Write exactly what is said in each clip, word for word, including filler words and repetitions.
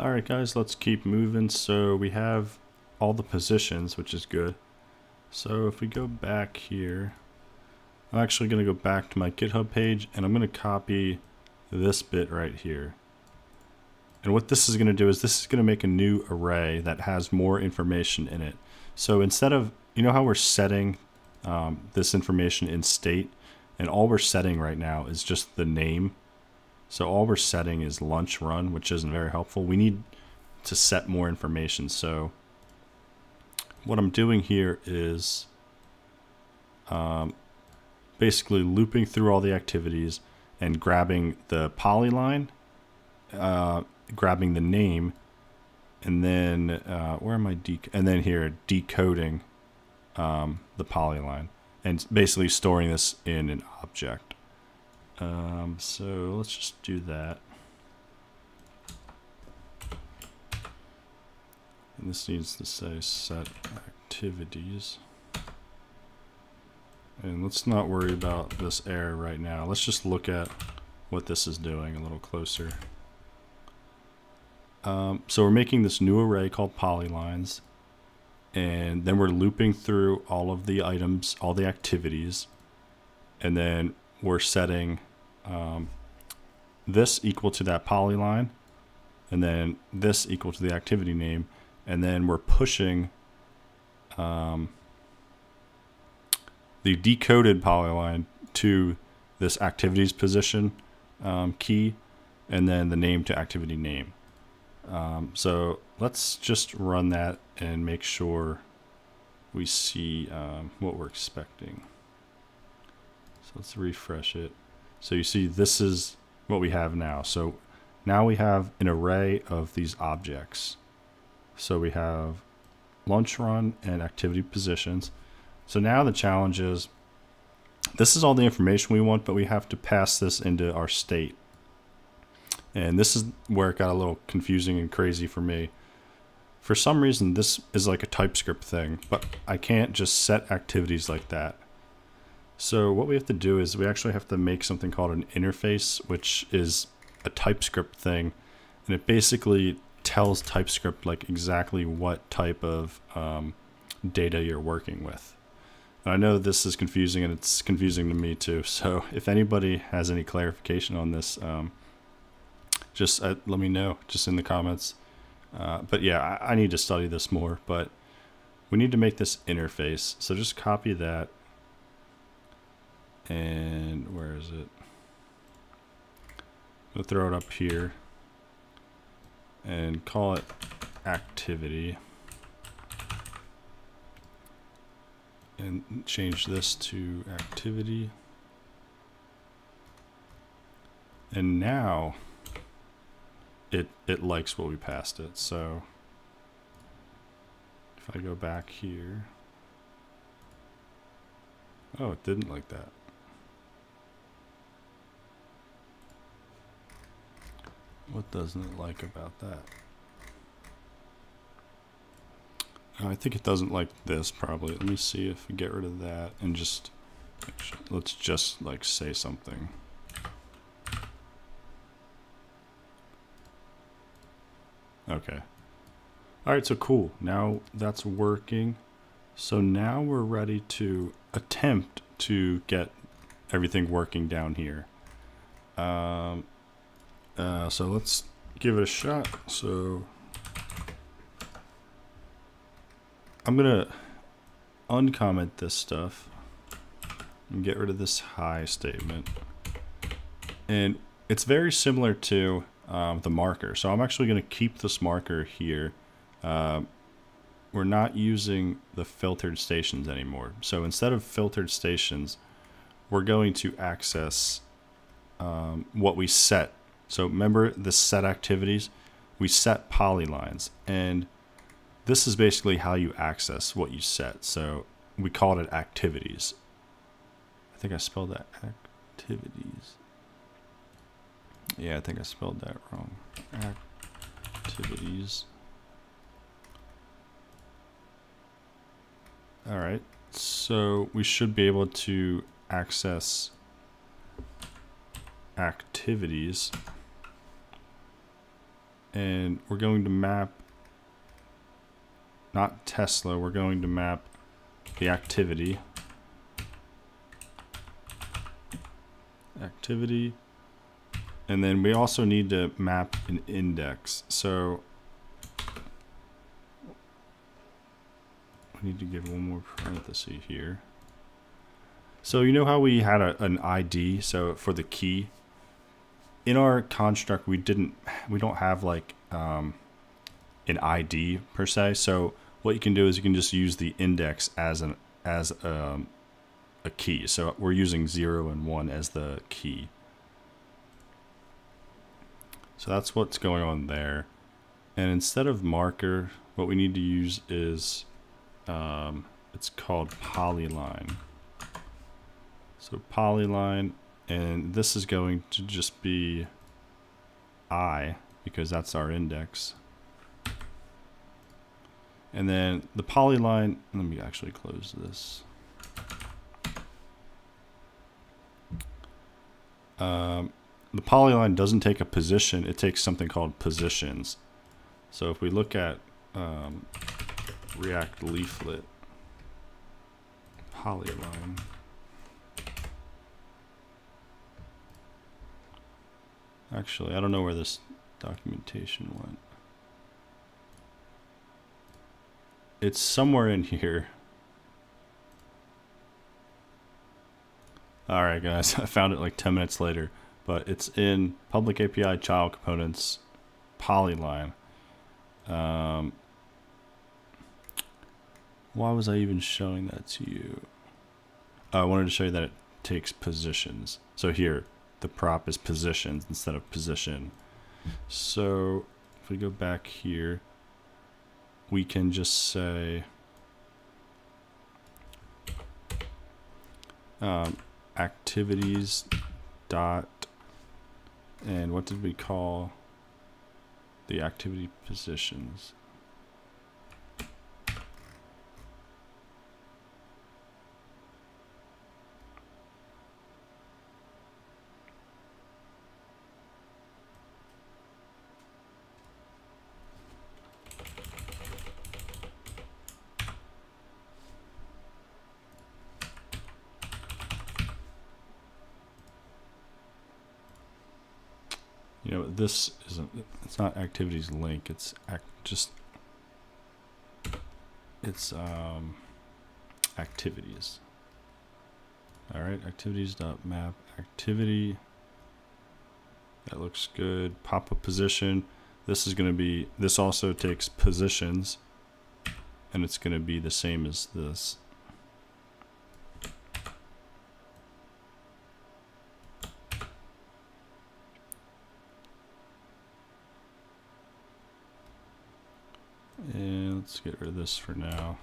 All right, guys, let's keep moving. So we have all the positions, which is good. So if we go back here, I'm actually going to go back to my GitHub page, and I'm going to copy this bit right here. And what this is going to do is this is going to make a new array that has more information in it. So instead of, you know how we're setting um, this information in state, and all we're setting right now is just the name. So all we're setting is lunch run, which isn't very helpful. We need to set more information. So what I'm doing here is um, basically looping through all the activities and grabbing the polyline, uh, grabbing the name, and then uh, where am I? Dec and then here decoding um, the polyline and basically storing this in an object. Um, so let's just do that. And this needs to say set activities. And let's not worry about this error right now. Let's just look at what this is doing a little closer. Um, so we're making this new array called polylines, and then we're looping through all of the items, all the activities, and then we're setting um, this equal to that polyline, and then this equal to the activity name, and then we're pushing um, the decoded polyline to this activities position um, key, and then the name to activity name. Um, so let's just run that and make sure we see um, what we're expecting. So let's refresh it. So you see this is what we have now. So now we have an array of these objects. So we have lunch run and activity positions. So now the challenge is, this is all the information we want, but we have to pass this into our state. And this is where it got a little confusing and crazy for me. For some reason, this is like a TypeScript thing, but I can't just set activities like that. So what we have to do is we actually have to make something called an interface, which is a TypeScript thing. And it basically tells TypeScript like exactly what type of um, data you're working with. And I know this is confusing, and it's confusing to me too. So if anybody has any clarification on this, um, just uh, let me know just in the comments. Uh, but yeah, I, I need to study this more, but we need to make this interface. So just copy that. And where is it? I'll throw it up here and call it activity, and change this to activity. And now it it likes what we passed it. So if I go back here, oh, it didn't like that. What doesn't it like about that? I think it doesn't like this probably. Let me see if we get rid of that and just, let's just like say something. Okay. All right, so cool. Now that's working. So now we're ready to attempt to get everything working down here. Um, Uh, so let's give it a shot. So I'm going to uncomment this stuff and get rid of this hi statement. And it's very similar to um, the marker. So I'm actually going to keep this marker here. Uh, we're not using the filtered stations anymore. So instead of filtered stations, we're going to access um, what we set. So remember the set activities, we set polylines, and this is basically how you access what you set. So we called it activities. I think I spelled that activities. Yeah, I think I spelled that wrong. Activities. All right, so we should be able to access activities and we're going to map not Tesla, we're going to map the activity. Activity. And then we also need to map an index. So we need to give one more parenthesis here. So you know how we had a, an I D, so for the key in our construct, we didn't, we don't have like um, an I D per se. So what you can do is you can just use the index as an as a, a key. So we're using zero and one as the key. So that's what's going on there. And instead of marker, what we need to use is um, it's called Polyline. So Polyline, and this is going to just be I, because that's our index. And then the Polyline, let me actually close this. Um, the Polyline doesn't take a position, it takes something called positions. So if we look at um, React Leaflet, Polyline. Actually, I don't know where this documentation went. It's somewhere in here. All right, guys, I found it like ten minutes later, but it's in public A P I child components, Polyline. Um, why was I even showing that to you? Oh, I wanted to show you that it takes positions. So here, the prop is positions instead of position. So if we go back here, we can just say um, activities dot, and what did we call the activity positions? You know, this isn't, it's not activities link, it's act, just, it's um, activities. All right, activities.map activity. That looks good. Pop a position. This is going to be, this also takes positions, and it's going to be the same as this. And let's get rid of this for now.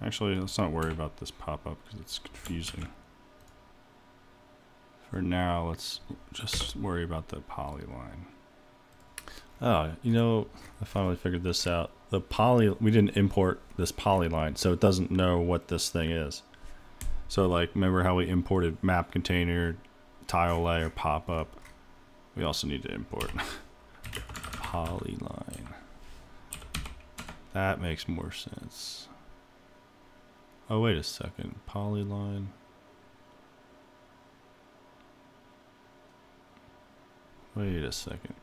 Actually, let's not worry about this pop-up because it's confusing. For now, let's just worry about the Polyline. Oh, you know, I finally figured this out. The poly, we didn't import this Polyline, so it doesn't know what this thing is. So like, remember how we imported map container, tile layer, pop-up? We also need to import Polyline. That makes more sense. Oh, wait a second. Polyline. Wait a second.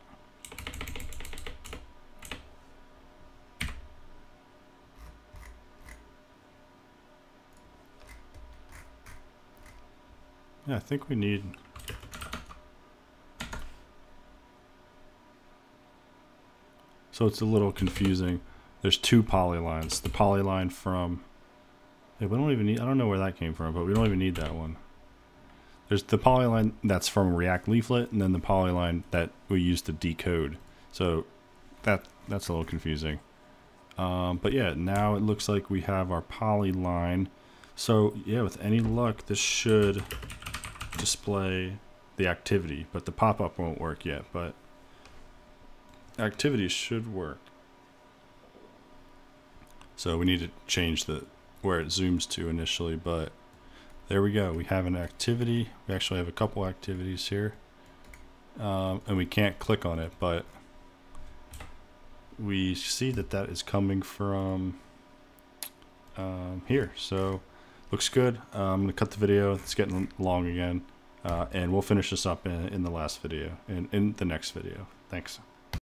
Yeah, I think we need. So it's a little confusing. There's two Polylines. The Polyline from, hey, we don't even need, I don't know where that came from, but we don't even need that one. There's the Polyline that's from React Leaflet, and then the Polyline that we use to decode. So that that's a little confusing. Um, but yeah, now it looks like we have our Polyline. So yeah, with any luck, this should display the activity, but the pop-up won't work yet, but activities should work. So we need to change the where it zooms to initially, but there we go. We have an activity. We actually have a couple activities here. um, and we can't click on it, but we see that that is coming from um, here. So looks good. Um, I'm gonna cut the video. It's getting long again, uh, and we'll finish this up in, in the last video, in, in the next video. Thanks.